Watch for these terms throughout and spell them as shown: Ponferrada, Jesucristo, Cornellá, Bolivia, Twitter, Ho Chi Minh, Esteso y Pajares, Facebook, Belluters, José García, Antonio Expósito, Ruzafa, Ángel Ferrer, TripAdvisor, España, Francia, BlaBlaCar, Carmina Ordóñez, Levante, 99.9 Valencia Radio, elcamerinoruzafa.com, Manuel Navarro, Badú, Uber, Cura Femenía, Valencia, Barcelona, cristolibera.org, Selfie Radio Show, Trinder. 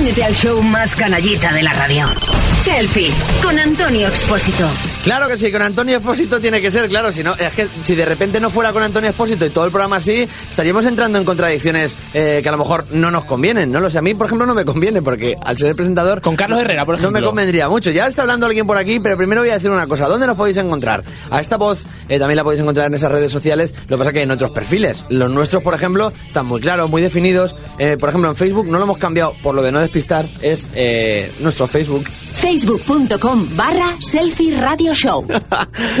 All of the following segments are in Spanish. Únete al show más canallita de la radio. Selfie, con Antonio Expósito. Claro que sí, con Antonio Expósito tiene que ser, claro, si no, es que si de repente no fuera con Antonio Expósito y todo el programa así, estaríamos entrando en contradicciones que a lo mejor no nos convienen, no lo sé, a mí, por ejemplo, no me conviene, porque al ser el presentador... Con Carlos Herrera, por ejemplo. No me convendría mucho, ya está hablando alguien por aquí, pero primero voy a decir una cosa, ¿dónde nos podéis encontrar? A esta voz también la podéis encontrar en esas redes sociales, lo que pasa que en otros perfiles, los nuestros, por ejemplo, están muy claros, muy definidos, por ejemplo, en Facebook no lo hemos cambiado, por lo de no despistar, es nuestro Facebook. Facebook.com/Selfie Radio Show.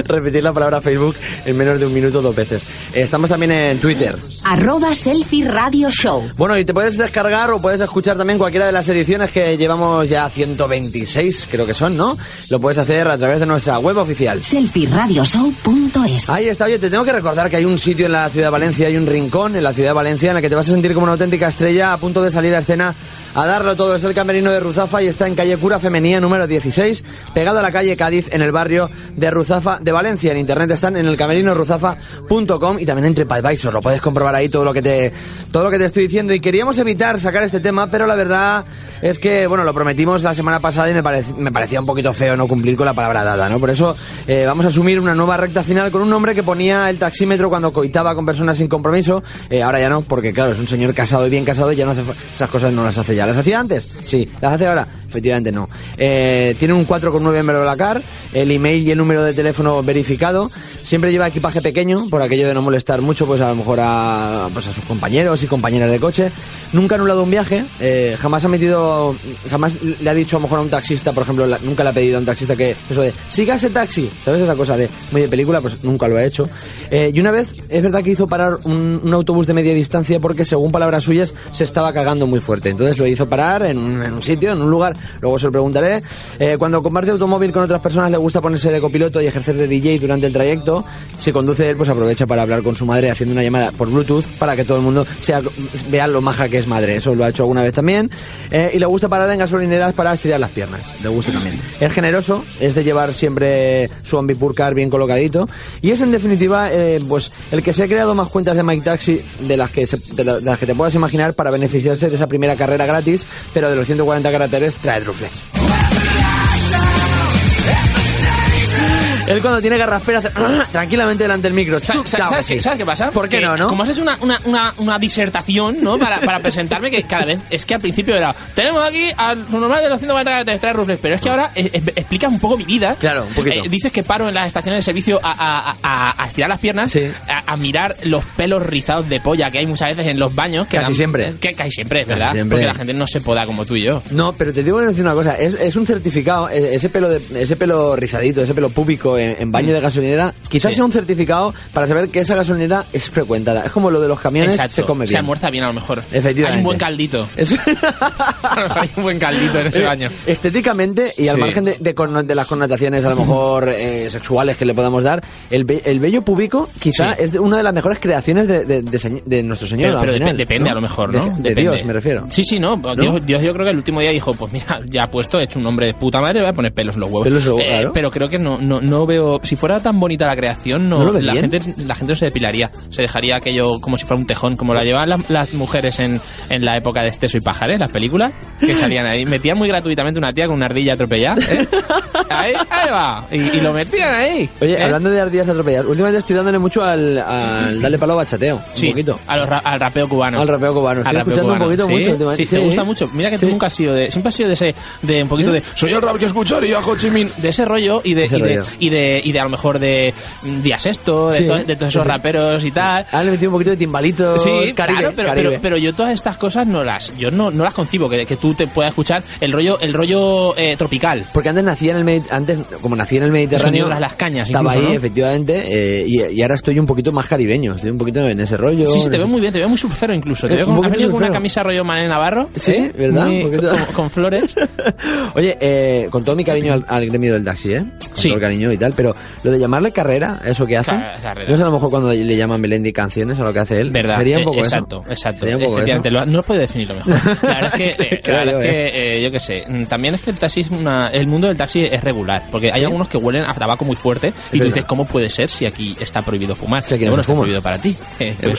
Repetir la palabra Facebook en menos de un minuto 2 veces. Estamos también en Twitter. @Selfie Radio Show. Bueno, y te puedes descargar o puedes escuchar también cualquiera de las ediciones que llevamos ya 126, creo que son, ¿no? Lo puedes hacer a través de nuestra web oficial. selfieradioshow.es. Ahí está, oye, te tengo que recordar que hay un sitio en la ciudad de Valencia, hay un rincón en la ciudad de Valencia en el que te vas a sentir como una auténtica estrella a punto de salir a escena a darlo todo. Es el Camerino de Ruzafa y está en calle Cura Femenía número 16, pegado a la calle Cádiz, en el barrio de Ruzafa de Valencia. En internet están en elcamerinoruzafa.com y también en TripAdvisor. Lo puedes comprobar ahí todo lo que te estoy diciendo. Y queríamos evitar sacar este tema, pero la verdad es que, bueno, lo prometimos la semana pasada y me parecía un poquito feo no cumplir con la palabra dada, ¿no? Por eso vamos a asumir una nueva recta final con un hombre que ponía el taxímetro cuando coitaba con personas sin compromiso. Ahora ya no, porque claro, es un señor casado y bien casado y ya no hace... Esas cosas no las hace ya. ¿Las hacía antes? Sí. ¿Las hace ahora? Efectivamente no. Tiene un 4,9 en Verolacar, el email y el número de teléfono verificado. Siempre lleva equipaje pequeño, por aquello de no molestar mucho, pues a lo mejor a sus compañeros y compañeras de coche. Nunca ha anulado un viaje, jamás le ha dicho a lo mejor a un taxista, por ejemplo, nunca le ha pedido a un taxista que eso de, siga ese taxi, ¿sabes? Esa cosa de muy de película, pues nunca lo ha hecho. Y una vez, es verdad que hizo parar un autobús de media distancia porque, según palabras suyas, se estaba cagando muy fuerte. Entonces lo hizo parar en un sitio, en un lugar, luego se lo preguntaré. Cuando comparte automóvil con otras personas le gusta ponerse de copiloto y ejercer de DJ durante el trayecto. Si conduce él, pues aprovecha para hablar con su madre haciendo una llamada por Bluetooth para que todo el mundo vea lo maja que es madre. Eso lo ha hecho alguna vez también. Y le gusta parar en gasolineras para estirar las piernas. Le gusta también. Es generoso, es de llevar siempre su ambipurcar bien colocadito. Y es en definitiva pues el que se ha creado más cuentas de MyTaxi de las que te puedas imaginar para beneficiarse de esa primera carrera gratis, pero de los 140 caracteres trae Ruffles. Él cuando tiene garraspera hace tranquilamente delante del micro. ¿Sabes qué pasa? ¿Por qué no? Como has hecho una disertación, ¿no? Para presentarme, que cada vez... Es que al principio era... Tenemos aquí al normal de los 140 caracteres, trae Ruffles. Pero es que ahora explicas un poco mi vida. Claro, un poquito. Dices que paro en las estaciones de servicio a estirar las piernas, sí. a mirar los pelos rizados de polla que hay muchas veces en los baños. Que siempre. Que casi siempre, ¿verdad? Siempre. Porque la gente no se poda como tú y yo. No, pero te digo una cosa. Es un certificado. Ese pelo rizadito, ese pelo púbico en baño de gasolinera, quizás sea un certificado para saber que esa gasolinera es frecuentada. Es como lo de los camiones. Exacto. Se come bien. Se almuerza bien, a lo mejor. Efectivamente. Hay un buen caldito. Hay un buen caldito en ese baño. Estéticamente, y al margen de las connotaciones a lo mejor sexuales que le podamos dar, el vello púbico quizá es una de las mejores creaciones de nuestro señor. Pero depende, ¿no? A lo mejor, ¿no? De Dios, me refiero. Sí, no. Dios, yo creo que el último día dijo, pues mira, ya ha puesto, he hecho un hombre de puta madre, le voy a poner pelos en los huevos. Claro. Pero creo que no veo, si fuera tan bonita la creación, la gente no se depilaría, se dejaría aquello como si fuera un tejón, como la llevaban las mujeres en la época de Esteso y Pajares, las películas que salían ahí, metían muy gratuitamente una tía con una ardilla atropellada, ¿eh? ahí va, y lo metían ahí. Oye, hablando de ardillas atropelladas, últimamente estoy dándole mucho al darle palo bachateo, un poquito al rapeo cubano, estoy escuchando un poquito mucho. Sí, te gusta mucho, mira que tú nunca has sido siempre has sido de ese, de un poquito de soy el rap que escucharía a Ho Chi Minh, de ese rollo y de a lo mejor de Días Esto, de todos esos raperos y tal. Ah, le metí un poquito de timbalitos. Sí, Caribe, claro, pero yo todas estas cosas no las concibo, que tú te puedas escuchar el rollo tropical. Porque antes nací en el Mediterráneo, las cañas estaba incluso, ahí, ¿no? Efectivamente, y ahora estoy un poquito más caribeño, estoy un poquito en ese rollo. Sí, te veo muy bien, te veo muy surfero incluso, te veo con una camisa rollo Manuel Navarro, sí, ¿verdad? Muy, con flores. Oye, con todo mi cariño al gremio del taxi, con todo el cariño y tal, pero lo de llamarle carrera, eso que hace, no es a lo mejor cuando le llaman Melendi canciones a lo que hace él. ¿Verdad? Sería un poco exacto. Un poco eso. No lo puedo definir lo mejor. La verdad es que, yo qué sé, también es que el taxi es el mundo del taxi es regular, porque hay algunos que huelen a tabaco muy fuerte y tú dices, ¿cómo puede ser si aquí está prohibido fumar? Si aquí no está prohibido para ti. Pero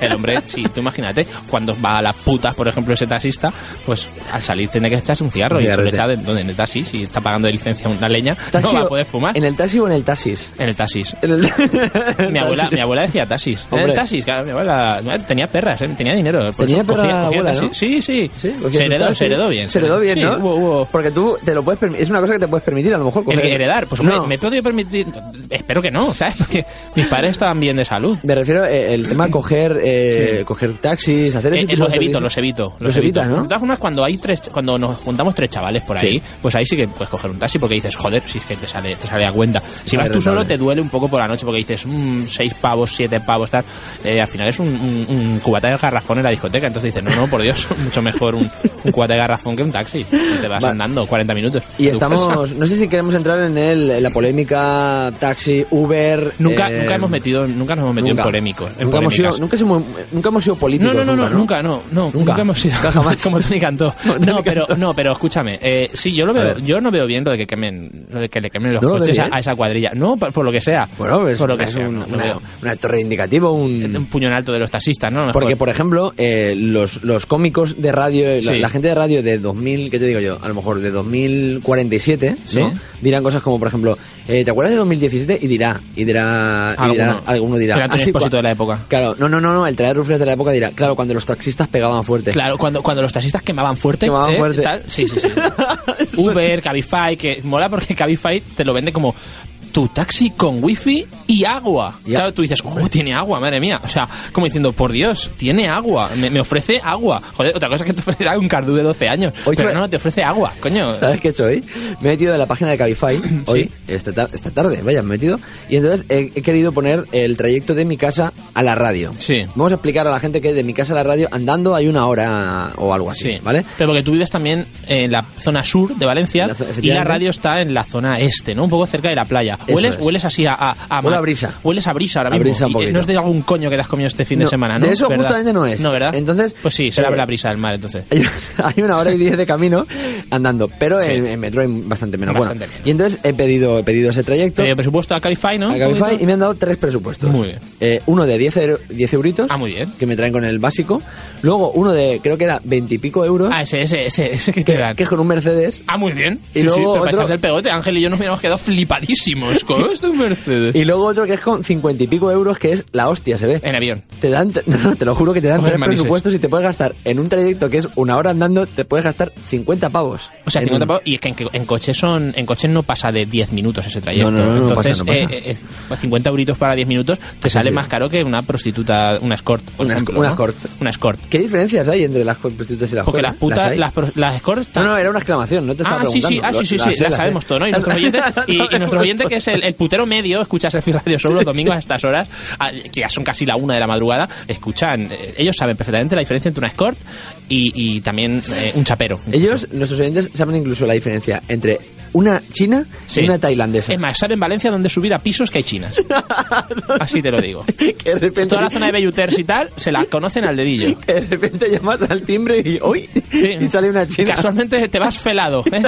el hombre, sí, tú imagínate, cuando va a las putas, por ejemplo, ese taxista, pues al salir tiene que echarse un cigarro y se lo echa en el taxi, si está pagando de licencia una leña, no va a poder fumar. ¿En el taxi o en el taxis? En el taxis. Mi abuela decía taxis. En el taxis, claro, mi abuela tenía perras, tenía dinero. ¿Tenía perras? ¿No? Sí. Se heredó bien. Se heredó bien, ¿no? Hubo. Porque tú te lo puedes permitir, es una cosa que te puedes permitir a lo mejor. Heredar, pues hombre, me puedo permitir, espero que no, ¿sabes? Porque mis padres estaban bien de salud. Me refiero el tema coger taxis, hacer ese tipo de servicios. Los evito. ¿No? De todas formas, cuando nos juntamos tres chavales por ahí, pues ahí sí que puedes coger un taxi porque dices, joder, si es que te sale a cuenta. Si vas tú solo te duele un poco por la noche porque dices, 6 pavos, 7 pavos, tal. Al final es un cubata de garrafón en la discoteca, entonces dices, no, por Dios, mucho mejor un cubata de garrafón que un taxi. Te vas andando 40 minutos. Y estamos, no sé si queremos entrar en la polémica taxi, Uber. Nunca nos hemos metido en polémicos. Nunca hemos sido políticos. Nunca hemos sido. Jamás. Como Tony cantó. No, pero escúchame. Sí, yo no veo bien lo de que le quemen los coches a esa cuadrilla. No, por lo que sea. Bueno, pues, por lo que es sea, una torre indicativa, un puño en alto de los taxistas, ¿no? Porque, por ejemplo, los cómicos de radio, la gente de radio de 2000, ¿qué te digo yo? A lo mejor de 2047, ¿no? Dirán cosas como, por ejemplo, ¿te acuerdas de 2017? Y dirá, el Antonio Expósito de la época. Claro, no, el traer Ruffles de la época dirá, claro, cuando los taxistas pegaban fuerte. Claro, cuando los taxistas quemaban fuerte. Tal, sí. Uber, Cabify, que mola porque Cabify te lo vende como tu taxi con wifi y agua. Claro, tú dices, tiene agua, madre mía. O sea, como diciendo, por Dios, tiene agua. Me ofrece agua. Joder, otra cosa es que te ofrecerá un cardú de 12 años. Hoy pero no, te ofrece agua, coño. ¿Sabes qué he hecho hoy? Me he metido en la página de Cabify hoy, esta tarde, vaya, me he metido. Y entonces he querido poner el trayecto de mi casa a la radio. Sí. Vamos a explicar a la gente que de mi casa a la radio andando hay 1 hora o algo así, ¿vale? Pero porque tú vives también en la zona sur de Valencia y la radio está en la zona este, ¿no? Un poco cerca de la playa. Hueles así a brisa. Hueles a brisa ahora mismo. Brisa y no es de algún coño que te has comido este fin de semana, ¿no? De eso ¿verdad? Justamente no es. No, ¿verdad? Entonces, pues sí, será la brisa del mar, entonces. Hay 1 hora y 10 de camino andando, pero en metro hay bastante menos. Bastante menos. Y entonces he pedido ese trayecto. He pedido presupuesto a Cabify, ¿no? A Cabify y me han dado 3 presupuestos. Muy bien. Uno de 10 euritos. Ah, muy bien. Que me traen con el básico. Luego uno de, creo que era 20 y pico euros. Ah, ese que te dan. Que es con un Mercedes. Ah, muy bien. Y sí, luego pero otro... del pegote, Ángel y yo nos habíamos quedado flipadísimos. Mercedes. Y luego otro que es con 50 y pico euros, que es la hostia, se ve. En avión. Te dan, no, te lo juro que te dan 3 presupuestos y te puedes gastar en un trayecto que es 1 hora andando, te puedes gastar 50 pavos. O sea, 50 pavos. Y es que en coche no pasa de 10 minutos ese trayecto. No, entonces, no pasa. 50 euritos para 10 minutos te sale más caro que una prostituta, una escort. Una escort. ¿Qué diferencias hay entre las prostitutas y las escort? Porque las putas, las escorts... No, era una exclamación, no te estaba preguntando. Sí, la sabemos todo, ¿no? Y nuestro oyente que es el putero medio, escucha Selfie Radio Show los domingos a estas horas, que ya son casi la 1 de la madrugada, escuchan, ellos saben perfectamente la diferencia entre una escort y también un chapero. Ellos, nuestros oyentes, saben incluso la diferencia entre una china y una tailandesa. Es más, sale en Valencia donde subir a pisos que hay chinas. Así te lo digo. Que de repente... Toda la zona de Belluters y tal, se la conocen al dedillo. Que de repente llamas al timbre y ¡uy! Sí. Y sale una china. Casualmente te vas felado, ¿eh?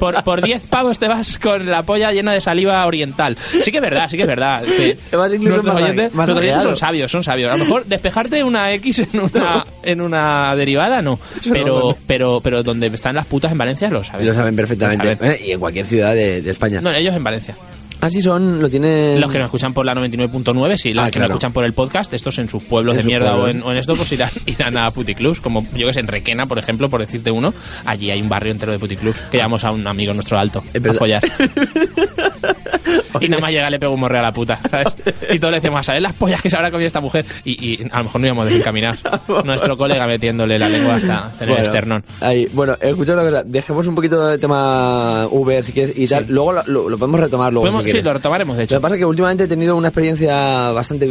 Por 10 pavos te vas con la polla llena de saliva oriental. Sí que es verdad. Nuestros oyentes son sabios. A lo mejor despejarte una X en una derivada, no. Pero donde están las putas en Valencia lo saben. Lo saben perfectamente. Lo saben. Y en cualquier ciudad de España. No, ellos en Valencia. Así son, lo tienen... Los que nos escuchan por la 99.9, sí, los que nos escuchan por el podcast, estos en sus pueblos de mierda o en esto, pues irán a puticlubs, como yo que sé, en Requena, por ejemplo, por decirte uno, allí hay un barrio entero de puticlubs, que llamamos a un amigo nuestro alto, a follar. y nada más llega le pego un morreo a la puta, ¿sabes? Y todos le decimos, ¿sabes las pollas que se habrá comido esta mujer? Y a lo mejor no íbamos desencaminados. Nuestro colega metiéndole la lengua hasta tener el esternón. Ahí. Bueno, escucha una cosa, dejemos un poquito el tema Uber, si quieres, y tal. Luego lo podemos retomar luego. Si sí, lo retomaremos, de hecho. Lo que pasa es que últimamente he tenido una experiencia bastante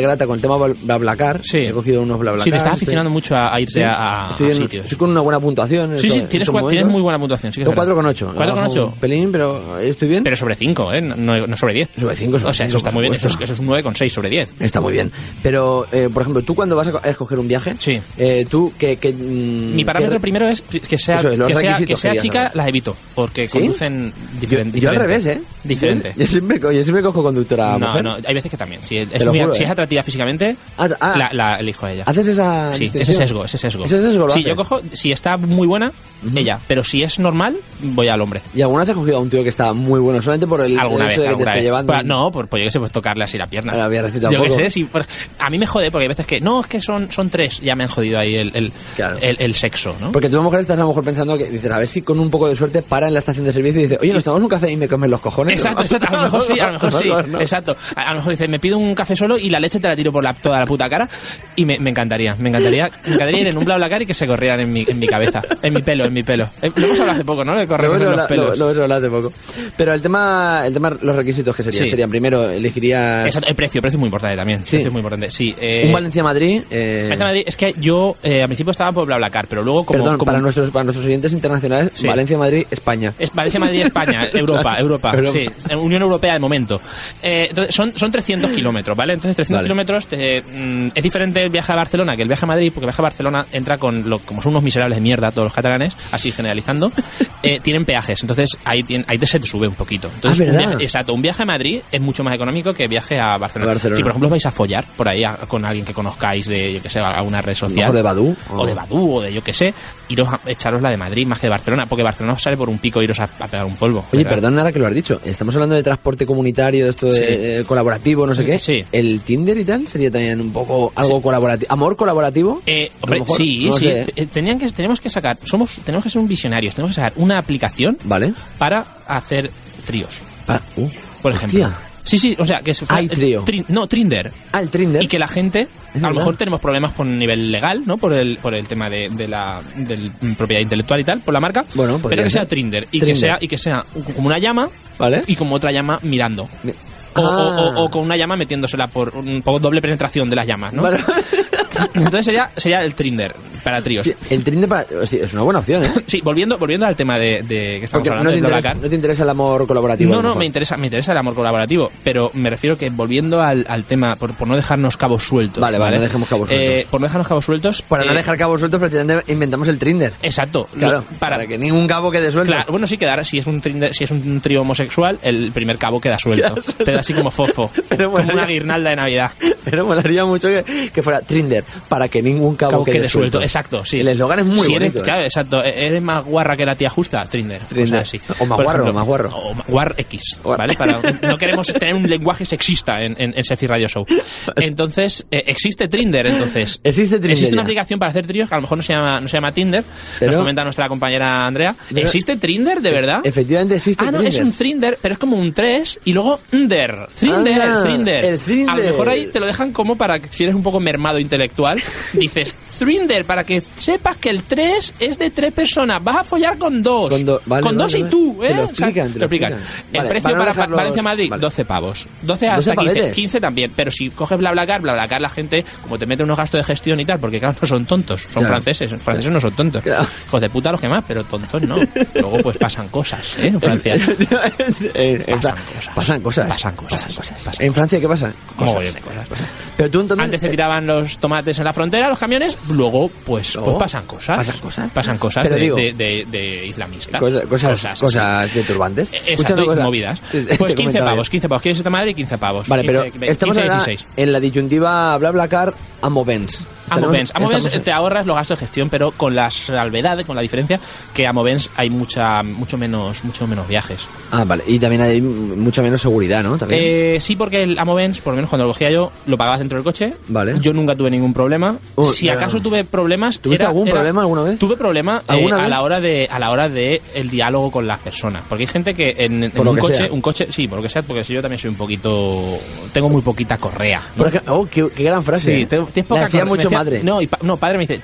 grata con el tema BlaBlaCar. Sí. He cogido unos BlaBlaCar. Sí, te estás aficionando mucho a irte a sitios. Estoy con una buena puntuación. Sí, tienes muy buena puntuación. Sí, 4,8. 4,8. Un pelín, pero estoy bien. Pero sobre 5, ¿eh? No sobre 10. Sobre 5. O sea, eso está muy bien. Eso es un 9,6 sobre 10. Está muy bien. Pero, por ejemplo, tú cuando vas a escoger un viaje... Sí. Tú, mi parámetro primero es que sea, es, que sea chica, las evito. Porque conducen diferente. Yo al revés, ¿eh? Diferente. Yo siempre cojo conductora mujer. No, hay veces que también. Si es atractiva físicamente, la elijo a ella. ¿Haces esa distinción? Sí, ese sesgo. ¿Ese sesgo lo haces? Sí, yo cojo... Si está muy buena, ella. Pero si es normal, voy al hombre. ¿Y alguna vez has cogido a un tío que está muy bueno solamente por el hecho de que te está llevando? No, por yo que sé, pues tocarle así la pierna. Yo que sé, a mí me jode porque hay veces que... No, es que son tres, ya me han jodido ahí el sexo, ¿no? Porque tú, mujer, estás a lo mejor pensando que dices, a ver si con un poco de suerte para en la estación de servicio y dices, oye, nos tomamos un café y me comen los cojones. Exacto, a lo mejor sí, no. Exacto. A lo mejor dices, me pido un café solo y la leche te la tiro por toda la puta cara y me encantaría ir en un BlaBlaCar y que se corrieran en mi cabeza, en mi pelo, Lo hemos hablado hace poco, ¿no? De correr los pelos. Lo hemos hablado hace poco. Pero el tema, los requisitos que serían primero, elegirías... Exacto, el precio es muy importante también. Sí. Es muy importante, sí. Un Valencia-Madrid... Valencia-Madrid, es que yo al principio estaba por BlaBlaCar, pero luego como... Perdón, para nuestros oyentes internacionales, sí. Valencia-Madrid, España. Es Valencia-Madrid, España, Europa, sí. Unión Europea de momento. Entonces, son 300 kilómetros, ¿vale? Entonces 300 kilómetros es diferente el viaje a Barcelona que el viaje a Madrid, porque el viaje a Barcelona entra como son unos miserables de mierda todos los catalanes, así generalizando, tienen peajes, entonces ahí se te sube un poquito. Entonces, un viaje a Madrid es mucho más económico que viaje a Barcelona. Si por ejemplo vais a follar por ahí con alguien que conozcáis de, yo que sé, alguna red social, o de Badú, o de yo que sé, iros a echaros la de Madrid más que de Barcelona, porque Barcelona os sale por un pico iros a pegar un polvo. Oye, perdón ahora que lo has dicho, estamos hablando de transporte comunitario, de esto de colaborativo, no sé qué. Sí. ¿El Tinder y tal sería también un poco algo colaborativo? ¿Amor colaborativo? Hombre, sí, no sí. Tenemos que sacar, tenemos que ser un visionario, tenemos que sacar una aplicación para hacer tríos. Por ejemplo. Hostia. Sí, o sea, que se fue Trinder. Ah, el Trinder. Y que la gente, a lo mejor tenemos problemas por nivel legal, ¿no? Por el tema de la propiedad intelectual y tal, por la marca. Bueno, pero que sea Trinder. Y que sea como una llama, ¿vale? Y como otra llama mirando. O con una llama metiéndosela por un poco doble penetración de las llamas, ¿no? Vale. Entonces sería el Trinder para tríos. Sí, el Trinder es una buena opción, ¿eh? Sí, volviendo al tema de que estamos hablando de BlaBlaCar. ¿No te interesa el amor colaborativo? No, me interesa el amor colaborativo, pero me refiero que volviendo al tema, por no dejarnos cabos sueltos. Vale, no dejemos cabos sueltos. Por no dejarnos cabos sueltos... Para no dejar cabos sueltos, precisamente inventamos el Trinder. Exacto. Claro, para que ningún cabo quede suelto. Claro, bueno, sí quedará, si es un trío homosexual, el primer cabo queda suelto. Te da así como fofo, pero como una guirnalda de Navidad. Pero molaría mucho que fuera Trinder. Para que ningún cabo quede suelto. Exacto, sí. El eslogan es muy bonito. Claro, exacto. ¿Eres más guarra que la tía justa? Trinder. Así. O más guarro, ejemplo, o más guar X, ¿vale? No queremos tener un lenguaje sexista en Selfie Radio Show. Entonces, existe Trinder, entonces. Existe una aplicación para hacer tríos que a lo mejor no se llama Tinder. Nos comenta nuestra compañera Andrea. ¿Existe Trinder, de verdad? Efectivamente existe Trinder. Es un Trinder, pero es como un 3 y luego Trinder. A lo mejor ahí te lo dejan como para que si eres un poco mermado intelectual, dices Trinder para que sepas que el 3 es de 3 personas, vas a follar con 2 con dos y tú, ¿eh? Te lo explican. El precio para Valencia-Madrid, 12 pavos, 12 hasta 15, 15 también, pero si coges BlaBlaCar, la gente, como te mete unos gastos de gestión y tal, porque claro, no son tontos, franceses no son tontos, hijos de puta los que más, pero tontos no, luego pues pasan cosas, ¿eh? En Francia pasan cosas. ¿En Francia qué pasa? Cosas. Pero tú entonces, antes te tiraban los tomates en la frontera, los camiones, luego pues pasan cosas de islamistas, cosas de turbantes, exacto, y movidas. Pues 15 pavos, quieres esta madre, 15 pavos. Vale, 15, pero estamos 15, en la disyuntiva BlaBlaCar Amovens. Amovens. Amovens te ahorras los gastos de gestión, pero con la salvedad, con la diferencia, que Amovens hay mucho menos viajes. Ah, vale. Y también hay mucha menos seguridad, ¿no? También. Sí, porque el Amovens, por lo menos cuando lo cogía yo, lo pagabas dentro del coche. Vale. Yo nunca tuve ningún problema. Si acaso tuve problemas... ¿Tuviste algún problema alguna vez? Tuve problema a la hora de el diálogo con las personas. Porque hay gente que en un coche... Sí, por lo que sea, porque si yo también soy un poquito... Tengo muy poquita correa, ¿no? Qué gran frase. Sí, tienes poca correa. Mucho decía, madre. Padre me dice,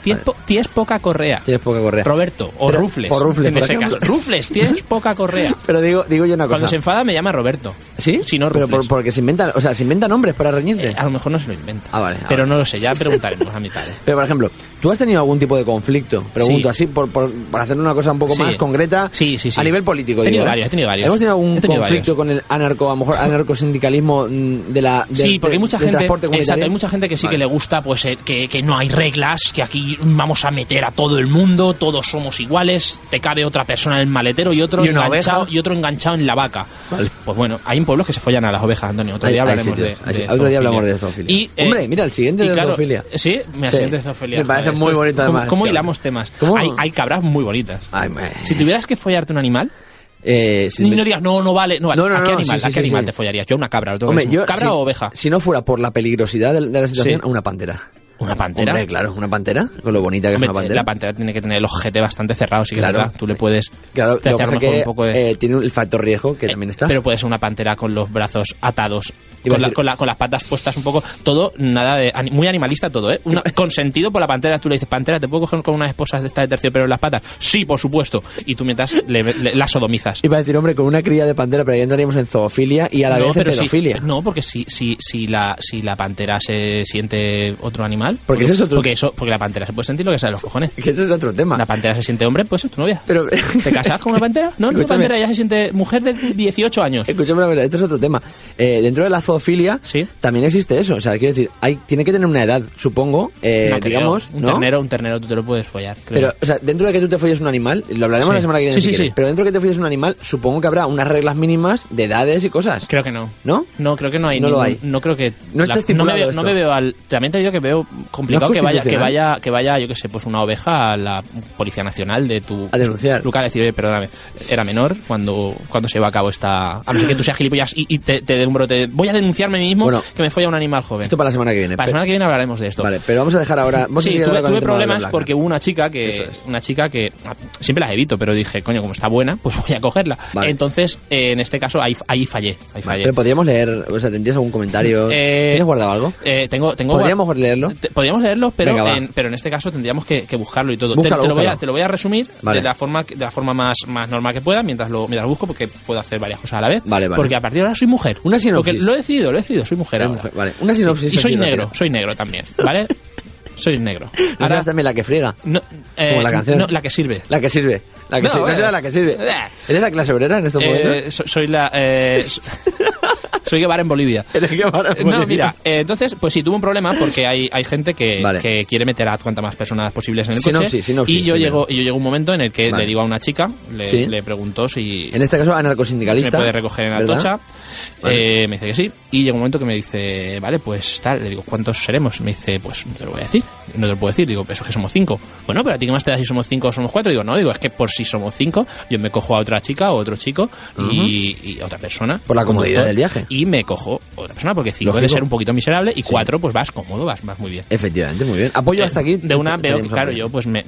tienes poca correa. Tienes poca correa. Roberto, o pero, Ruffles. O Ruffles, en ese caso. Ruffles, tienes poca correa. Pero digo yo una cosa. Cuando se enfada me llama Roberto. ¿Sí? Si no, Ruffles. Pero porque se inventan nombres para reñirte. A lo mejor no se lo inventa. Ah, vale. Pero no lo sé, ya preguntaremos a mi padre. Pero, por ejemplo, ¿tú has tenido algún tipo de conflicto? Pregunto así, para hacer una cosa un poco más concreta. Sí. A nivel político, he tenido varios. ¿Hemos tenido algún conflicto con el anarcosindicalismo porque hay mucha gente, exacto, hay mucha gente que sí que le gusta pues que no hay reglas, que aquí vamos a meter a todo el mundo, todos somos iguales, te cabe otra persona en el maletero y otro enganchado en la vaca. Vale. Pues bueno, hay pueblos que se follan a las ovejas, Antonio. Otro día hablaremos de zoofilia. Y, hombre, mira, el siguiente de zoofilia. Sí, mira, el siguiente de zoofilia. Me parece muy bonito además. ¿Cómo hilamos temas? Hay cabras muy bonitas. Si tuvieras que follarte un animal... no digas, no vale. ¿A qué animal te follarías? Yo una cabra. ¿Cabra o oveja? Si no fuera por la peligrosidad de la situación, a una pantera. ¿Una pantera? Hombre, claro, una pantera, con lo bonita que es una pantera. La pantera tiene que tener el ojete bastante cerrado, sí que claro, es verdad. Tú le puedes... Claro, te lo que pasa que un poco de... tiene el factor riesgo que también está. Pero puede ser una pantera con los brazos atados, con las patas puestas un poco, todo, nada de... Muy animalista todo, ¿eh? Con sentido por la pantera, tú le dices, pantera, ¿te puedo coger con unas esposas de estas de terciopelo en las patas? Sí, por supuesto. Y tú mientras la sodomizas. Iba a decir, hombre, con una cría de pantera, pero ya entraríamos en zoofilia y a la vez en pedofilia. No, porque si la pantera se siente otro animal. Porque eso es otro... porque la pantera se puede sentir lo que sea de los cojones. Que eso es otro tema. La pantera se siente hombre, pues es tu novia. Pero... ¿Te casas con una pantera? No, la pantera ya se siente mujer de 18 años. Escúchame una verdad, esto es otro tema. Dentro de la zoofilia también existe eso. O sea, quiero decir, tiene que tener una edad, supongo, digamos... Creo. Un ternero tú te lo puedes follar, creo. Pero, o sea, dentro de que tú te folles un animal, lo hablaremos la semana que viene si quieres, pero dentro de que te folles un animal, supongo que habrá unas reglas mínimas de edades y cosas. Creo que no. ¿No? No, creo que no hay. No lo hay. No creo que... No está estipulado esto. No me veo al... También te digo que veo... complicado no que vaya, yo que sé, pues una oveja a la Policía Nacional de tu lugar a decir, oye, perdóname, era menor cuando se lleva a cabo esta... A no ser que tú seas gilipollas y te den un brote. Voy a denunciarme a mí mismo que me folla un animal joven. Esto para la semana que viene. Para la semana que viene hablaremos de esto. Vale, pero vamos a dejar ahora... Tuve problemas porque hubo una chica que... Siempre las evito, pero dije, coño, como está buena, pues voy a cogerla. Vale. Entonces, en este caso, ahí fallé. Vale, pero podríamos leer... O sea, ¿tendrías algún comentario? ¿Tienes guardado algo? Tengo ¿Podríamos leerlo? Podríamos leerlo, pero... Venga, pero en este caso tendríamos que buscarlo y todo. Te lo voy a resumir de la forma más normal que pueda mientras lo busco, porque puedo hacer varias cosas a la vez. Vale. Porque a partir de ahora soy mujer. Una sinopsis. Porque lo he decidido, soy mujer ahora. Vale. Una sinopsis. Y soy negro también, ¿vale? Soy negro. ¿No serás también la que friega? No, como la canción. No, la que sirve. No será la que sirve. ¿Eres la clase obrera en estos momentos? Soy la... Soy Guevara en Bolivia. No, mira, entonces, pues sí, tuve un problema porque hay gente que quiere meter a cuantas más personas posibles en el coche. Sinopsis, y yo llego un momento en el que le digo a una chica, le pregunto si... En este caso, anarcosindicalista. Si me puede recoger en Atocha. Vale. Me dice que sí. Y llega un momento que me dice, vale, pues tal. Le digo, ¿cuántos seremos? Me dice, pues no te lo voy a decir. No te lo puedo decir. Digo, pero eso es que somos 5. Bueno, pero a ti qué más te da si somos 5 o somos 4. Digo, no, es que por si somos 5, yo me cojo a otra chica o otro chico y otra persona. Por la comodidad del viaje. Y me cojo otra persona, porque 5 debe ser un poquito miserable y 4 pues vas cómodo, vas muy bien. Efectivamente, muy bien. Apoyo hasta aquí. De una veo que, claro, yo pues me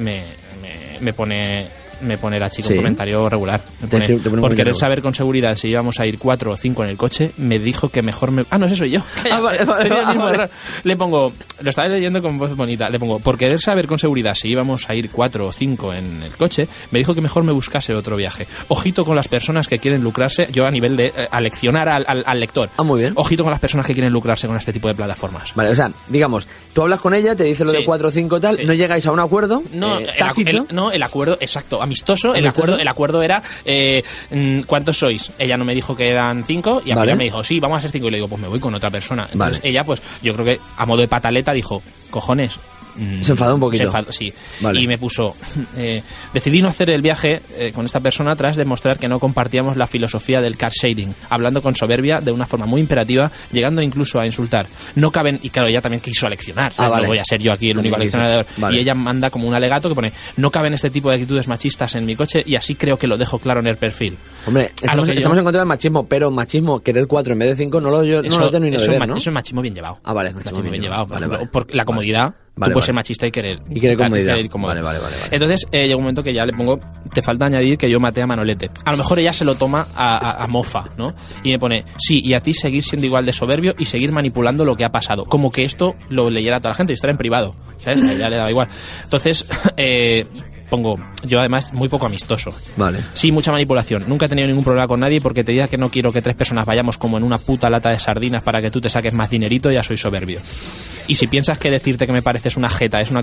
pone la chica un comentario regular. Te pone por querer saber con seguridad si íbamos a ir 4 o 5 en el coche, me dijo que mejor me... Ah, no, eso soy yo. Vale. Le pongo... Lo estaba leyendo con voz bonita. Le pongo, por querer saber con seguridad si íbamos a ir 4 o 5 en el coche, me dijo que mejor me buscase otro viaje. Ojito con las personas que quieren lucrarse. Yo a nivel de aleccionar al lector. Ah, muy bien. Ojito con las personas que quieren lucrarse con este tipo de plataformas. Vale, o sea, digamos, tú hablas con ella, te dice lo de 4 o 5 tal, no llegáis a un acuerdo. No, el acuerdo, exacto. Amistoso. El acuerdo era ¿cuántos sois? Ella no me dijo que eran 5 y a mí me dijo, sí, vamos a ser 5, y le digo, pues me voy con otra persona. Entonces ella, pues yo creo que a modo de pataleta dijo, cojones, Se enfadó un poquito. Se enfadó, sí. Vale. Y me puso, decidí no hacer el viaje con esta persona tras demostrar que no compartíamos la filosofía del car sharing, hablando con soberbia de una forma muy imperativa, llegando incluso a insultar. No caben, y claro, ella también quiso aleccionar. Ah, vale. No voy a ser yo aquí el único aleccionador. Vale. Y ella manda como un alegato que pone, no caben este tipo de actitudes machistas en mi coche y así creo que lo dejo claro en el perfil. Hombre, estamos en contra del machismo, pero machismo, querer 4 en vez de 5, no lo tengo ni idea, ¿no? Eso es machismo bien llevado. Ah, vale. Machismo bien llevado. Vale, vale. Por la comodidad. Vale, tú puedes ser machista y querer ir cómodo. Vale. Entonces llega un momento que ya le pongo, te falta añadir que yo maté a Manolete. A lo mejor ella se lo toma a mofa, ¿no? Y me pone, sí, y a ti seguir siendo igual de soberbio y seguir manipulando lo que ha pasado. Como que esto lo leyera a toda la gente y estará en privado, ¿sabes? A ella le daba igual. Entonces, pongo, yo además muy poco amistoso. Vale. Sí, mucha manipulación. Nunca he tenido ningún problema con nadie porque te diga que no quiero que 3 personas vayamos como en una puta lata de sardinas para que tú te saques más dinerito, ya soy soberbio. Y si piensas que decirte que me pareces una jeta es una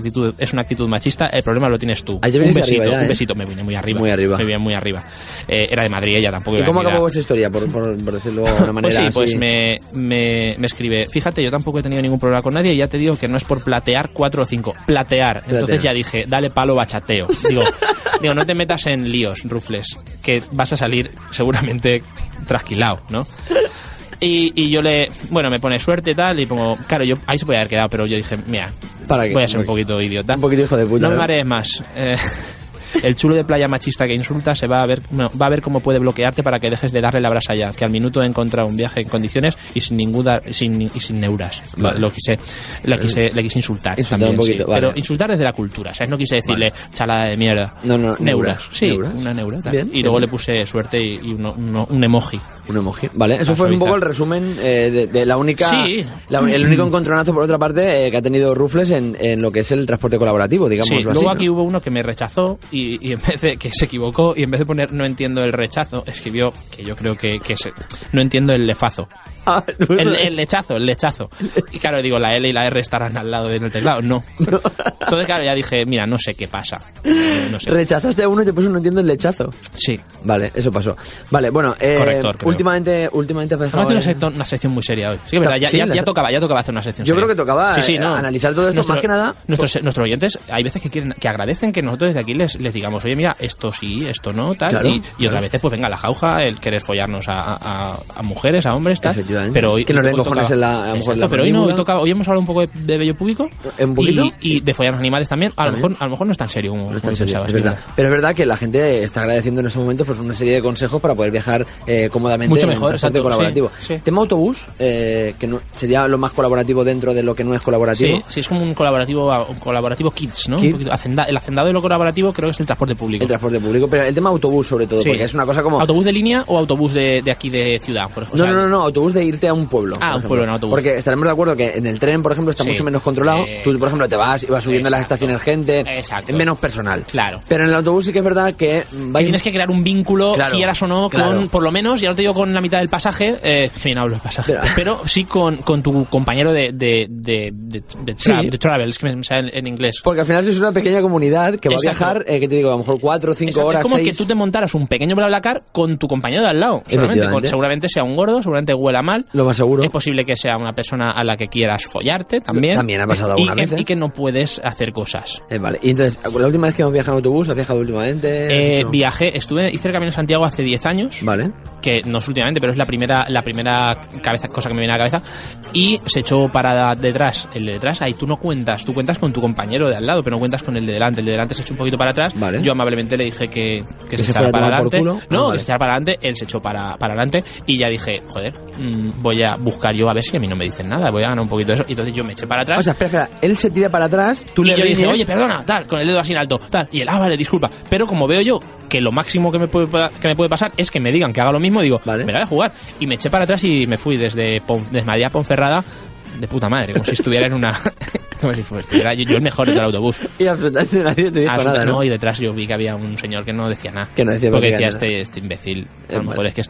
actitud machista, el problema lo tienes tú. Un besito, me vine muy arriba. Era de Madrid ella, tampoco. ¿Y cómo acabó esa historia, por decirlo de una manera? Pues sí, así. Pues me escribe, fíjate, yo tampoco he tenido ningún problema con nadie y ya te digo que no es por platear 4 o 5, platear. Entonces ya dije, dale palo bachateo. Digo, no te metas en líos, Ruffles, que vas a salir seguramente trasquilado, ¿no? Y yo le... Bueno, me pone suerte tal y pongo... Claro, yo ahí se podía haber quedado, pero yo dije, mira, voy a ser un poquito idiota. Un poquito hijo de puta. No me marees más. El chulo de playa machista que insulta se va a ver cómo puede bloquearte para que dejes de darle la brasa ya, que al minuto he encontrado un viaje en condiciones y sin neuras. Vale. Le quise insultar también, un poquito, sí. Vale. Pero insultar desde la cultura, ¿sabes? No quise decirle chalada de mierda. No, neuras. Sí, neuras. Una neura. Bien, y luego le puse suerte y un emoji. Un emoji. Vale, eso fue un poco el resumen de la única... Sí. El único encontronazo, por otra parte, que ha tenido Ruffles en lo que es el transporte colaborativo, digamos. Sí, luego así, aquí hubo uno que me rechazó y en vez de que se equivocó y en vez de poner no entiendo el rechazo, escribió que yo creo que no entiendo el lefazo. Ah, no, el lechazo. Y claro, digo, la L y la R estarán al lado del teclado. No. Entonces, claro, ya dije, mira, no sé qué pasa. No sé. Rechazaste a uno y te puso no entiendo el lechazo. Sí. Vale, eso pasó. Vale, bueno, correcto, últimamente estamos haciendo una sección muy seria hoy. Sí, verdad, ya tocaba hacer una sección seria. Yo creo que tocaba analizar todo esto, más que nada. Nuestros oyentes, hay veces que quieren, que agradecen que nosotros desde aquí les digamos, oye, mira, esto sí, esto no, tal. Claro, y otras veces, pues venga la jauja, el querer follarnos a mujeres, a hombres, tal. Pero hoy, que nos den cojones en la... Exacto, pero hoy hemos hablado un poco de bello público. ¿Un poquito? Y de follarnos animales también. A lo mejor no es tan serio como pensabas. Pero es verdad que la gente está agradeciendo en estos momentos pues una serie de consejos para poder viajar cómodamente. Mucho mejor, exacto, colaborativo. Sí. Tema autobús, que no, sería lo más colaborativo dentro de lo que no es colaborativo. Sí, es como un colaborativo kids, ¿no? Kids. El hacendado de lo colaborativo creo que es el transporte público. El transporte público, pero el tema autobús sobre todo, porque es una cosa como... ¿Autobús de línea o autobús de aquí de ciudad? Por ejemplo, no, autobús de irte a un pueblo. Ah, un pueblo en autobús. Porque estaremos de acuerdo que en el tren, por ejemplo, está mucho menos controlado. Tú, por ejemplo, te vas y vas subiendo las estaciones gente. Exacto. Menos personal. Claro. Pero en el autobús sí que es verdad que... Tienes que crear un vínculo, quieras o no, con, por lo menos, ya no te digo con la mitad del pasaje, bien hablo del pasaje, pero sí con tu compañero de travels, que me sale en inglés. Porque al final es una pequeña comunidad que va a viajar, que te digo, a lo mejor 4 o 5 horas, es como 6. Que tú te montaras un pequeño BlaBlaCar con tu compañero de al lado, seguramente sea un gordo, seguramente huela mal. Lo más seguro. Es posible que sea una persona a la que quieras follarte también. También ha pasado alguna vez. Y que no puedes hacer cosas. Vale, y entonces, la última vez que hemos viajado en autobús, ¿has viajado últimamente? Hice el Camino de Santiago hace 10 años. Vale. Que no es últimamente, pero es la primera cosa que me viene a la cabeza. Y se echó parada detrás. El de detrás, ahí tú no cuentas. Tú cuentas con tu compañero de al lado, pero no cuentas con el de delante. El de delante se echó un poquito para atrás. Vale. Yo amablemente le dije que se echara para adelante. Que se echara para adelante. Él se echó para adelante. Y ya dije, joder, voy a buscar yo a ver si a mí no me dicen nada. Voy a ganar un poquito de eso. Y entonces yo me eché para atrás. O sea, espera. Él se tira para atrás. Tú le dije, oye, perdona, tal, con el dedo así en alto, tal. Y él, vale, disculpa. Pero como veo yo que lo máximo que me puede pasar es que me digan que haga lo mismo, digo, vale, me la voy a jugar. Y me eché para atrás y me fui desde Madrid a Ponferrada de puta madre, como si estuviera en una... como si estuviera yo el mejor del autobús. Y absolutamente nadie te dijo nada, ¿no? Y detrás yo vi que había un señor que no decía nada. Que no decía porque decía, este imbécil, a lo mejor es que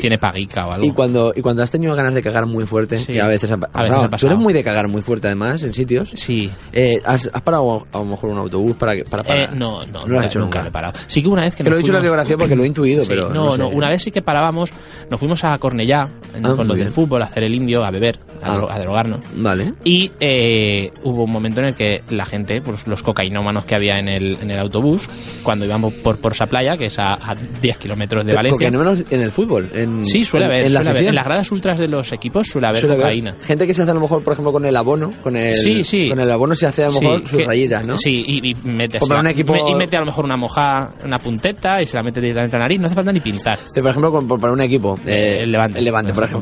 tiene paguica o algo. Y cuando has tenido ganas de cagar muy fuerte, sí, que a veces ha pasado. Tú eres muy de cagar muy fuerte, además, en sitios. Sí. ¿Has parado a lo mejor un autobús para No lo has hecho nunca. He parado. Sí que una vez que nos fuimos... Lo he hecho en la biografía porque lo he intuido, sí, pero... No, una vez sí que parábamos, nos fuimos a Cornellá, con los del fútbol, a hacer el indio, a beber, a drogar. drogarnos. Vale. Y hubo un momento en el que la gente, pues los cocainómanos que había en el autobús, cuando íbamos por esa playa, que es a 10 kilómetros de Valencia. Cocainómanos en el fútbol. Sí, suele haber. En las gradas ultras de los equipos suele haber cocaína. Gente que se hace a lo mejor, por ejemplo, con el abono. Con el abono se hace a lo mejor sus rayitas, ¿no? Sí, y mete a lo mejor una mojada, una punteta, y se la mete directamente a la nariz. No hace falta ni pintar. Sí, por ejemplo, para un equipo. El Levante, por ejemplo.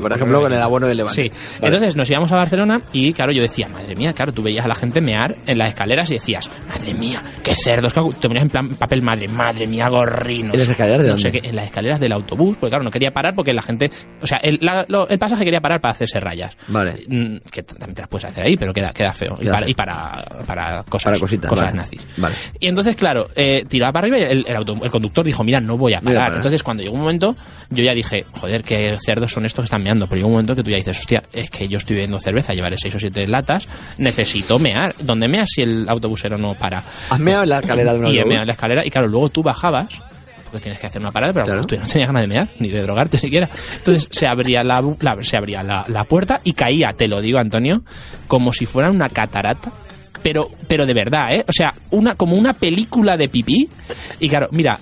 Por ejemplo, con el abono del Levante. Sí. Vale. Entonces nos íbamos a Barcelona y, claro, yo decía, madre mía, claro, tú veías a la gente mear en las escaleras y decías, madre mía, qué cerdos. Te ponías en plan papel madre mía, gorrinos. ¿En las escaleras de dónde? No sé qué, en las escaleras del autobús, porque claro, no quería parar porque la gente, o sea, el pasaje quería parar para hacerse rayas. Vale. Que también te las puedes hacer ahí, pero queda feo. Para cosas nazis. Vale. Y entonces, claro, tiraba para arriba y el conductor dijo, mira, no voy a parar. Entonces, cuando llegó un momento, yo ya dije, joder, qué cerdos son estos que están meando. Pero llegó un momento que tú ya dices, hostia, es que yo estoy bebiendo cerveza, llevaré 6 o 7 latas, necesito mear. ¿Dónde meas si el autobusero no para? ¿Has meado en la escalera de un autobús? Y he meado en la escalera y, claro, luego tú bajabas, porque tienes que hacer una parada, pero claro, tú no tenías ganas de mear, ni de drogarte siquiera. Entonces se abría la puerta y caía, te lo digo, Antonio, como si fuera una catarata. Pero de verdad, ¿eh? O sea, como una película de pipí. Y claro, mira,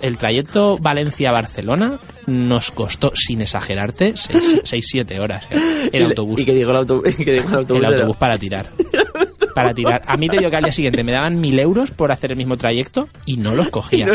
el trayecto Valencia-Barcelona nos costó, sin exagerarte, 6-7 horas el autobús. ¿Y qué dijo el autobús? El autobús para tirar. A mí te digo que al día siguiente me daban 1.000 euros por hacer el mismo trayecto y no los cogía.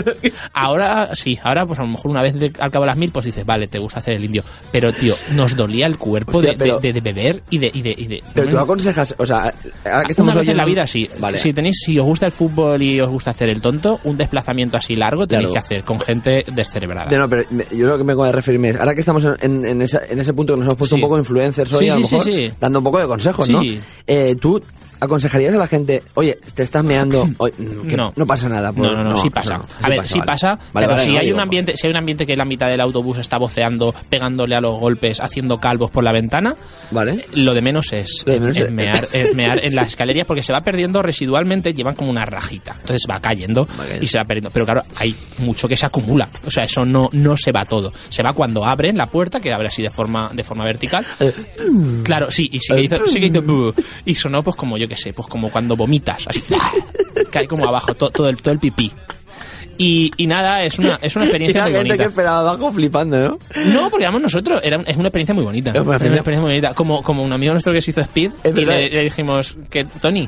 Ahora sí, pues a lo mejor una vez al cabo de las 1.000, pues dices, vale, te gusta hacer el indio. Pero, tío, nos dolía el cuerpo. Hostia, de beber y de... Pero tú aconsejas, o sea, ahora que estamos oyendo... en la vida, sí. Vale. Si os gusta el fútbol y os gusta hacer el tonto, un desplazamiento así largo tenéis que hacer con gente descerebrada. No, pero yo lo que me voy a referirme es, ahora que estamos en ese punto que nos hemos puesto un poco influencers hoy, a lo mejor, dando un poco de consejos, ¿no? Tú... ¿aconsejarías a la gente, oye, te estás meando, oye, no pasa nada? Pues, no, sí pasa. Si hay un ambiente que en la mitad del autobús está voceando, pegándole a los golpes, haciendo calvos por la ventana, vale, lo de menos es mear en las escaleras, porque se va perdiendo residualmente, llevan como una rajita, entonces va cayendo y se va perdiendo. Pero claro, hay mucho que se acumula, o sea, eso no se va todo, se va cuando abren la puerta, que abre así de forma vertical. Claro, sí, y sí que hizo y sonó pues como yo que sé, pues como cuando vomitas, así cae como abajo todo el pipí. Y nada, es una experiencia muy bonita. La gente que esperaba abajo flipando, ¿no? No, porque éramos nosotros, es una experiencia muy bonita. Como un amigo nuestro que se hizo speed, y le dijimos, Tony,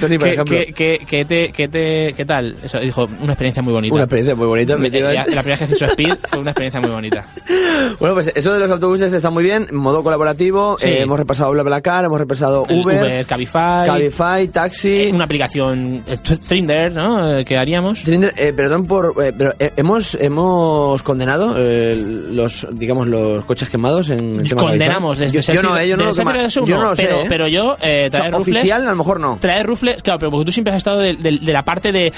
por ejemplo, ¿qué tal? Eso, dijo, una experiencia muy bonita. Una experiencia muy bonita. La primera vez que se hizo speed fue una experiencia muy bonita. Bueno, pues eso de los autobuses está muy bien, modo colaborativo, sí. Hemos repasado BlaBlaCar, hemos repasado Uber, Cabify, Taxi... una aplicación, Trinder, ¿no? Que haríamos. Trinder, perdón, pero hemos condenado los coches quemados en tema. Condenamos desde yo no lo sé, pero yo traer Ruffles oficial a lo mejor no. Traer Ruffles, claro, pero porque tú siempre has estado de la parte del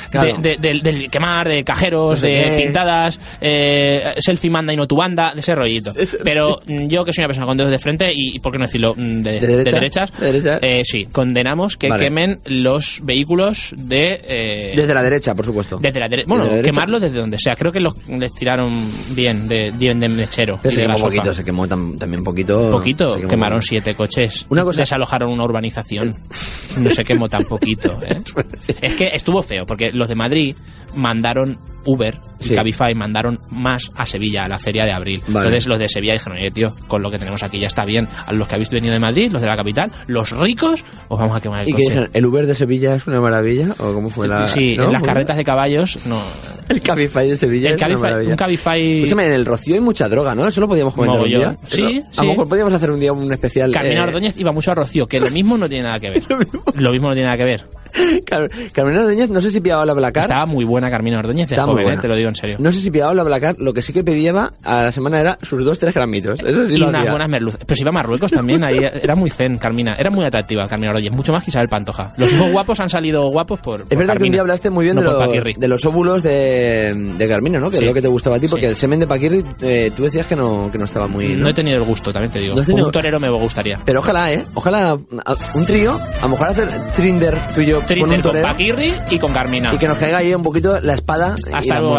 quemar, de cajeros, de pintadas, selfie manda y no tu banda, de ese rollito. Pero yo que soy una persona con dedos de frente y por qué no decirlo de derechas. Sí, condenamos que quemen los vehículos desde la derecha, por supuesto. Quemarlo desde donde sea. Creo que les tiraron bien de mechero. Pero se quemó poquito, se quemó también poquito. Quemaron 7 coches. Una cosa... Desalojaron una urbanización. No se quemó tan poquito, ¿eh? Es que estuvo feo, porque los de Madrid mandaron Uber y Cabify mandaron más a Sevilla, a la feria de abril. Vale. Entonces los de Sevilla dijeron, oye, tío, con lo que tenemos aquí ya está bien. A los que habéis venido de Madrid, los de la capital, los ricos, os vamos a quemar el coche. ¿Y el Uber de Sevilla es una maravilla? ¿O cómo fue la...? Sí, ¿no? En las carretas de caballos, no... El Cabify de Sevilla es una maravilla. Un Cabify... Pues, en el Rocío hay mucha droga, ¿no? Eso lo podíamos comentar un día. Sí. A lo mejor podíamos hacer un día un especial... Carmina Ordóñez iba mucho a Rocío, que lo mismo no tiene nada que ver. Lo mismo no tiene nada que ver. Carmina Ordóñez, no sé si pillaba la BlaBlaCar. Estaba muy buena Carmina Ordóñez de joven, te lo digo en serio. No sé si pillaba la BlaBlaCar, lo que sí que pedía a la semana era sus 2-3 gramitos. Eso sí, y unas buenas merluzas. Pero si iba a Marruecos también, ahí era muy zen Carmina. Era muy atractiva Carmina Ordóñez, mucho más que Isabel Pantoja. Los hijos guapos han salido guapos por Carmina. Es verdad que un día hablaste muy bien de los óvulos de Carmina, ¿no? Que es lo que te gustaba a ti, porque el semen de Paquirri tú decías que no estaba muy... ¿no? No he tenido el gusto, también te digo. Un torero me gustaría. Pero ojalá, ojalá un trío, a lo mejor hacer Trinder tú y yo con un torero, con Paquirri y con Carmina. Y que nos caiga ahí un poquito la espada. Hasta luego.